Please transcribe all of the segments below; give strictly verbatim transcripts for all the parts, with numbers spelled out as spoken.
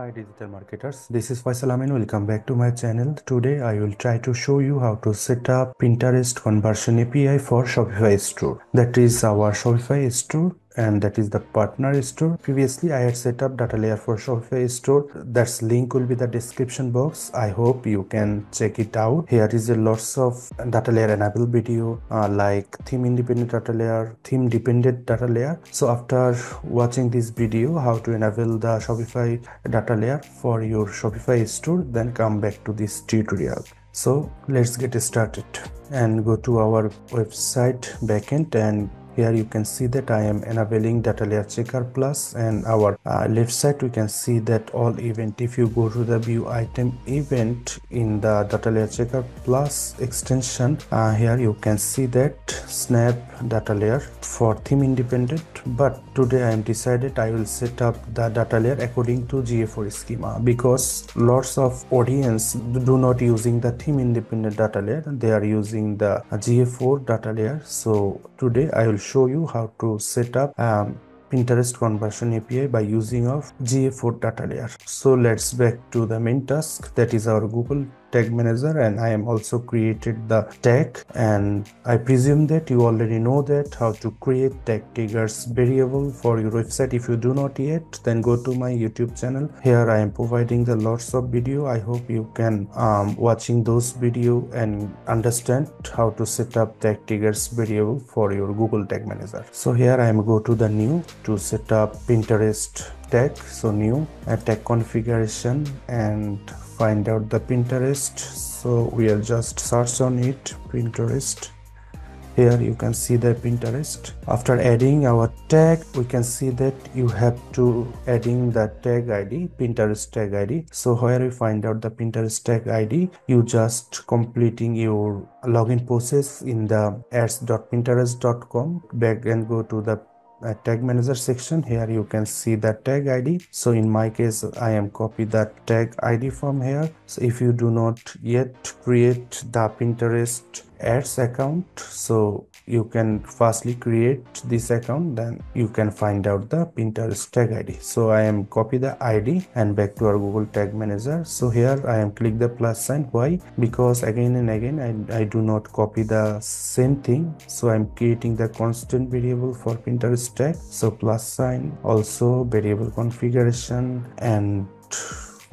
Hi digital marketers, this is Faisal Amin. Welcome back to my channel. Today I will try to show you how to set up Pinterest Conversion A P I for Shopify store. That is our Shopify store and that is the partner store. Previously I had set up data layer for Shopify store. That's link will be the description box. I hope you can check it out. Here is a lots of data layer enabled video uh, like theme independent data layer, theme dependent data layer. So after watching this video how to enable the Shopify data layer for your Shopify store, then come back to this tutorial. So let's get started and go to our website backend, and here you can see that I am enabling data layer checker plus, and our uh, left side we can see that all event. If you go to the view item event in the data layer checker plus extension, uh, here you can see that snap data layer for theme independent, but today I am decided I will set up the data layer according to G A four schema, because lots of audience do not using the theme independent data layer, they are using the G A four data layer. So today I will show you how to set up um, Pinterest Conversion A P I by using of G A four data layer. So let's back to the main task, that is our Google Tag Manager, and I am also created the tag, and I presume that you already know that how to create tag triggers variable for your website. If you do not yet, then go to my YouTube channel. Here I am providing the lots of video. I hope you can um, watching those video and understand how to set up tag triggers variable for your Google Tag Manager. So here I am go to the new to set up Pinterest tag. So new uh, tag configuration and find out the Pinterest. So we are just search on it, Pinterest. Here you can see the Pinterest. After adding our tag, we can see that you have to adding the tag I D, Pinterest tag I D. So here we find out the Pinterest tag I D. You just completing your login process in the ads dot pinterest dot com. Back and go to the Uh, tag manager section. Here you can see the tag I D. So in my case I am copy that tag I D from here. So if you do not yet create the Pinterest ads account, so you can firstly create this account, then you can find out the Pinterest tag I D. So I am copy the I D and back to our Google Tag Manager. So here I am click the plus sign. Why? Because again and again I, I do not copy the same thing. So I am creating the constant variable for Pinterest tag. So plus sign, also variable configuration, and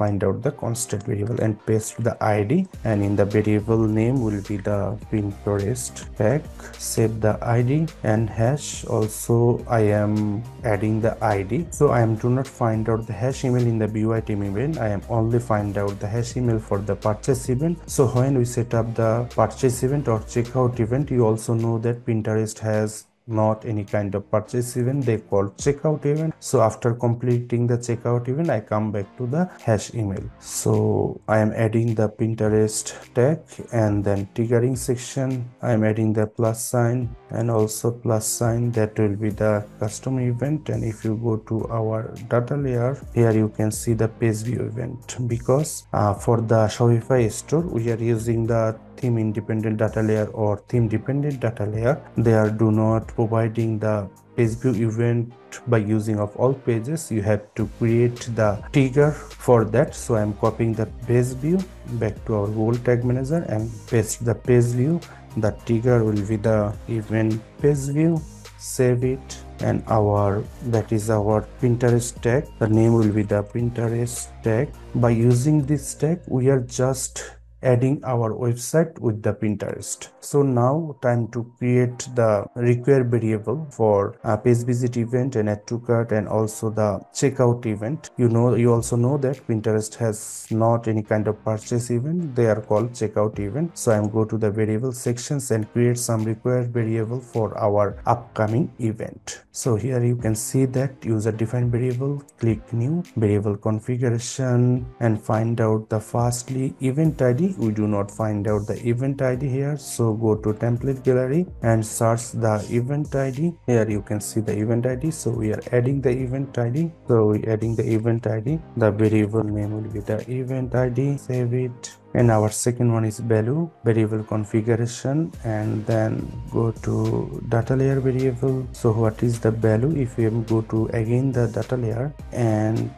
find out the constant variable and paste the I D, and in the variable name will be the Pinterest tag. Save the I D and hash. Also I am adding the I D. So I am do not find out the hash email in the B U I T M event. I am only find out the hash email for the purchase event. So when we set up the purchase event or checkout event, you also know that Pinterest has not any kind of purchase event, they call checkout event. So after completing the checkout event, I come back to the hash email. So I am adding the Pinterest tag, and then triggering section I am adding the plus sign and also plus sign. That will be the custom event. And if you go to our data layer, here you can see the page view event, because uh, for the Shopify store we are using the theme independent data layer or theme dependent data layer. They are do not providing the page view event by using of all pages. You have to create the trigger for that. So I am copying the page view back to our Google Tag Manager and paste the page view. The trigger will be the event page view. Save it, and our that is our Pinterest tag. The name will be the Pinterest tag. By using this tag we are just adding our website with the Pinterest. So now time to create the required variable for a page visit event and add to cart and also the checkout event. You know, you also know that Pinterest has not any kind of purchase event. They are called checkout event. So I'm go to the variable sections and create some required variable for our upcoming event. So here you can see that user defined variable. Click new variable configuration and find out the firstly event I D. We do not find out the event I D here, so go to template gallery and search the event I D. Here you can see the event I D. So we are adding the event I D. So we adding the event I D. The variable name will be the event I D. Save it. And our second one is value variable configuration, and then go to data layer variable. So what is the value? If we go to again the data layer and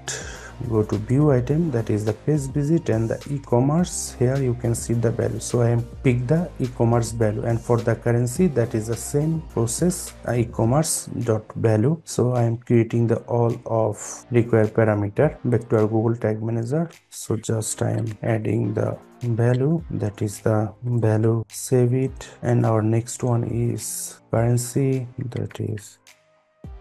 you go to view item, that is the page visit and the e-commerce. Here you can see the value, so I am pick the e-commerce value, and for the currency that is the same process, e-commerce dot value. So I am creating the all of required parameter. Back to our Google Tag Manager, so just I am adding the value, that is the value, save it, and our next one is currency, that is,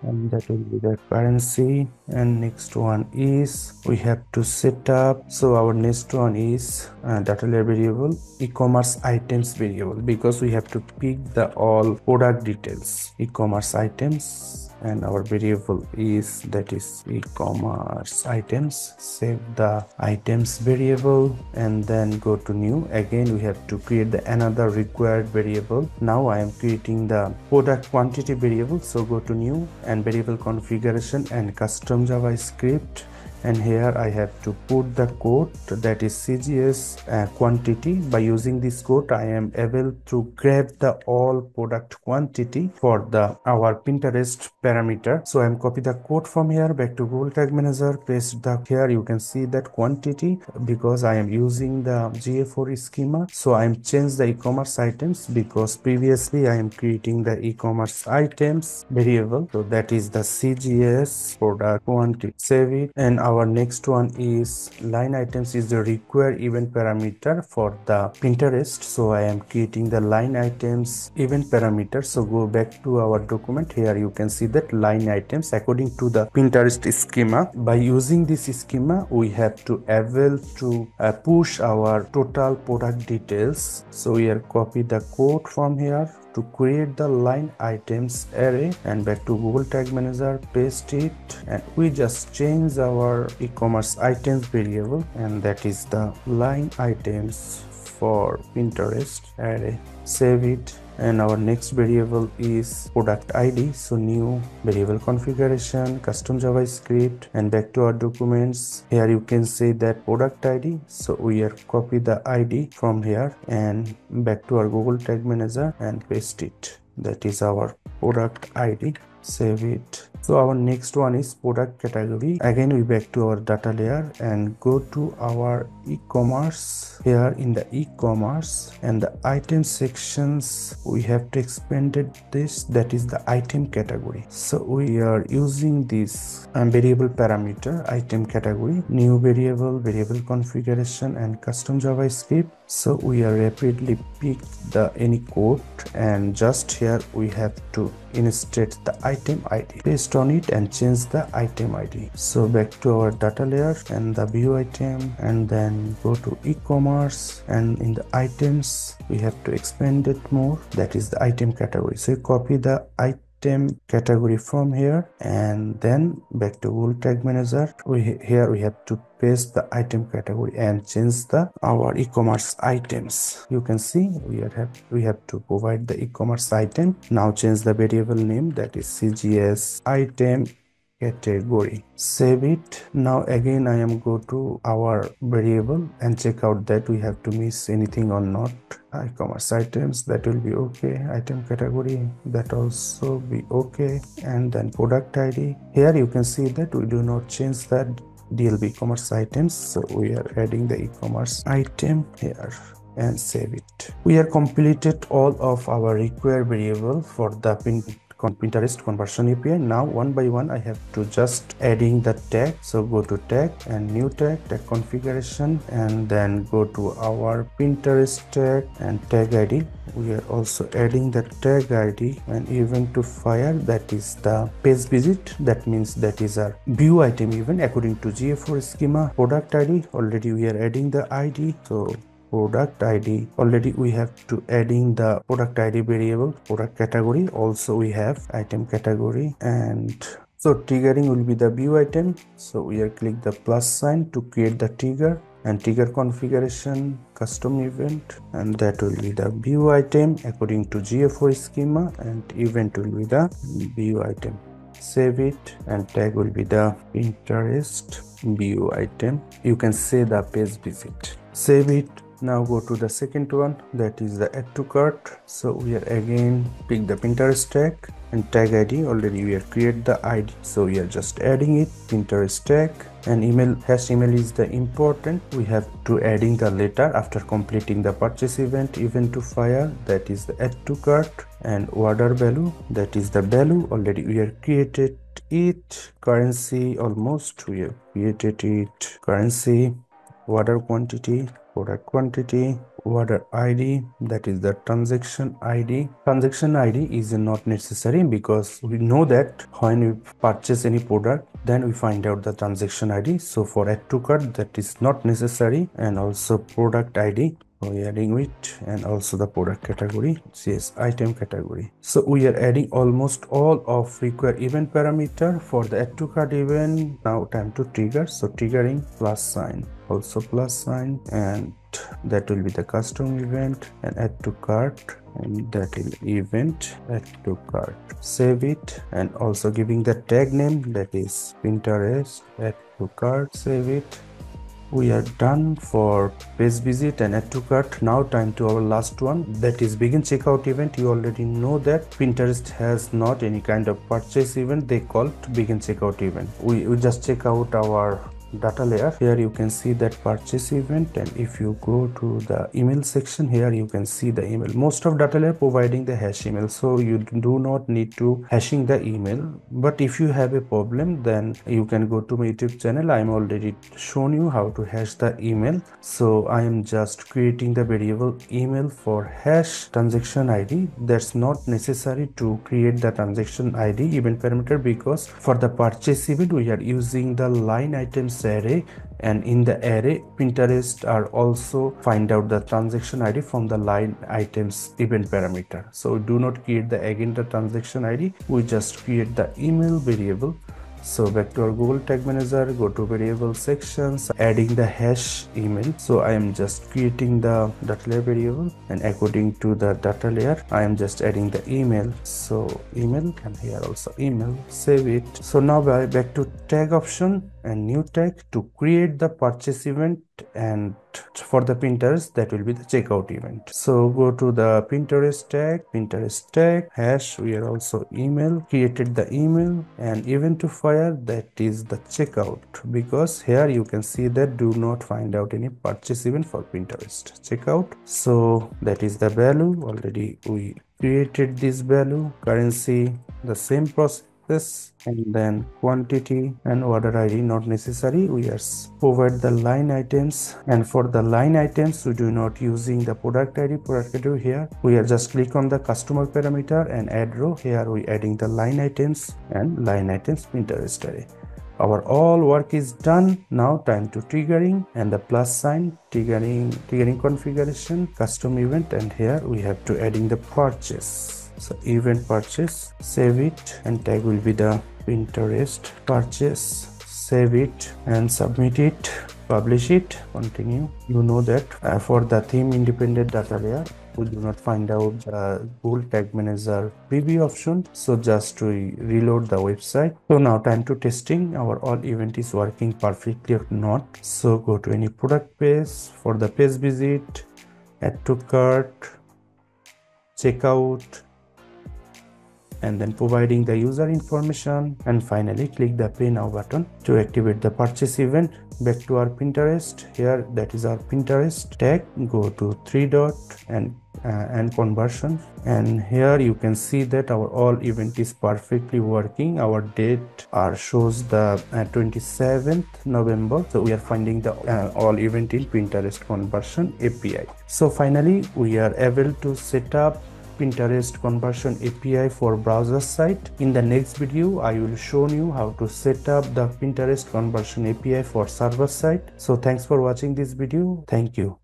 and that will be the currency, and next one is we have to set up. So our next one is uh, data layer variable, e-commerce items variable, because we have to pick the all product details, e-commerce items, and our variable is that is e-commerce items. Save the items variable and then go to new. Again we have to create the another required variable. Now I am creating the product quantity variable, so go to new and variable configuration and custom JavaScript, and here I have to put the code that is C G S uh, quantity. By using this code I am able to grab the all product quantity for the our Pinterest parameter. So I am copy the code from here, back to Google Tag Manager, paste the here you can see that quantity, because I am using the G A four schema. So I am change the e-commerce items, because previously I am creating the e-commerce items variable, so that is the C G S product quantity. Save it, and our next one is line items is the required event parameter for the Pinterest. So I am creating the line items event parameter. So go back to our document. Here you can see that line items according to the Pinterest schema. By using this schema we have to able to uh, push our total product details. So we are copy the code from here to create the line items array, and back to Google Tag Manager, paste it, and we just change our e-commerce items variable, and that is the line items for Pinterest array. Save it, and our next variable is product I D. So new variable configuration, custom JavaScript, and back to our documents. Here you can see that product I D, so we are copy the I D from here and back to our Google Tag Manager and paste it. That is our product I D. Save it. So our next one is product category. Again we back to our data layer and go to our e-commerce. Here in the e-commerce and the item sections we have to expanded this, that is the item category. So we are using this um, variable parameter item category, new variable, variable configuration, and custom JavaScript. So we are rapidly pick the any code, and just here we have to instate the item I D, paste on it, and change the item I D. So back to our data layer and the view item, and then go to e-commerce, and in the items we have to expand it more, that is the item category. So you copy the item item category from here, and then back to Google Tag Manager. We here we have to paste the item category and change the our e-commerce items. You can see we are have we have to provide the e-commerce item. Now change the variable name, that is C G S item category. Save it. Now again I am go to our variable and check out that we have to miss anything or not. E-commerce items, that will be okay. Item category, that also be okay, and then product I D. Here you can see that we do not change that D L B commerce items, so we are adding the e-commerce item here, and save it. We have completed all of our required variable for the pin Pinterest Conversion A P I. Now one by one I have to just adding the tag. So go to tag and new tag, tag configuration, and then go to our Pinterest tag and tag I D. We are also adding the tag I D, and event to fire, that is the page visit, that means that is our view item event according to G A four schema. Product I D, already we are adding the I D, so product I D already we have to adding the product I D variable. Product category also we have item category, and so triggering will be the view item. So we are click the plus sign to create the trigger, and trigger configuration, custom event, and that will be the view item according to G A four schema, and event will be the view item. Save it, and tag will be the Pinterest view item. You can say the page visit. Save it, Now go to the second one, that is the add to cart. So here again pick the Pinterest tag and tag I D. Already we have created the I D, so we are just adding it. Pinterest tag and email, hash email is the important. We have to adding the letter after completing the purchase event, event to fire, that is the add to cart, and order value, that is the value. Already we have created it. Currency, almost we have created it. Currency, order quantity, product quantity, order I D, that is the transaction I D. Transaction I D is not necessary because we know that when we purchase any product, then we find out the transaction I D. So for add to cart, that is not necessary, and also product I D. We are adding it, and also the product category, yes, item category. So we are adding almost all of required event parameter for the add to cart event. Now time to trigger. So triggering, plus sign, also plus sign, and that will be the custom event and add to cart, and that will event add to cart. Save it, and also giving the tag name, that is Pinterest add to cart. Save it. We are done for page visit and add to cart. Now time to our last one, that is begin checkout event. You already know that Pinterest has not any kind of purchase event, they call it begin checkout event. We, we just check out our data layer. Here you can see that purchase event, and if you go to the email section, here you can see the email. Most of data layer providing the hash email, so you do not need to hashing the email, but if you have a problem, then you can go to my YouTube channel. I'm already shown you how to hash the email. So I am just creating the variable email for hash transaction I D. That's not necessary to create the transaction I D event parameter, because for the purchase event we are using the line items array, and in the array Pinterest are also find out the transaction I D from the line items event parameter. So do not create the again the transaction I D, we just create the email variable. So back to our Google Tag Manager, go to variable sections, adding the hash email. So I am just creating the data layer variable, and according to the data layer I am just adding the email. So email, and here also email. Save it. So now back to tag option and new tag to create the purchase event, and for the Pinterest that will be the checkout event. So go to the Pinterest tag, Pinterest tag, hash, we are also email, created the email, and event to fire, that is the checkout, because here you can see that do not find out any purchase event for Pinterest checkout. So that is the value, already we created this value. Currency, the same process, this, and then quantity and order I D not necessary, we are provide the line items, and for the line items we do not using the product I D, product category. Here we are just click on the customer parameter and add row. Here we adding the line items and line items Pinterest array. Our all work is done. Now time to triggering and the plus sign, triggering, triggering configuration, custom event, and here we have to adding the purchase. So event purchase, save it, and tag will be the Pinterest purchase. Save it and submit it, publish it, continue. You know that uh, for the theme independent data layer we do not find out the Google Tag Manager preview option, so just we reload the website. So now time to testing our all event is working perfectly or not. So go to any product page for the page visit, add to cart, checkout, and then providing the user information, and finally click the pay now button to activate the purchase event. Back to our Pinterest, here that is our Pinterest tag, go to three dot and uh, and conversion, and here you can see that our all event is perfectly working. Our date are shows the uh, twenty-seventh November, so we are finding the uh, all event in Pinterest Conversion A P I. So finally we are able to set up Pinterest Conversion A P I for browser site. In the next video I will show you how to set up the Pinterest Conversion A P I for server site. So thanks for watching this video. Thank you.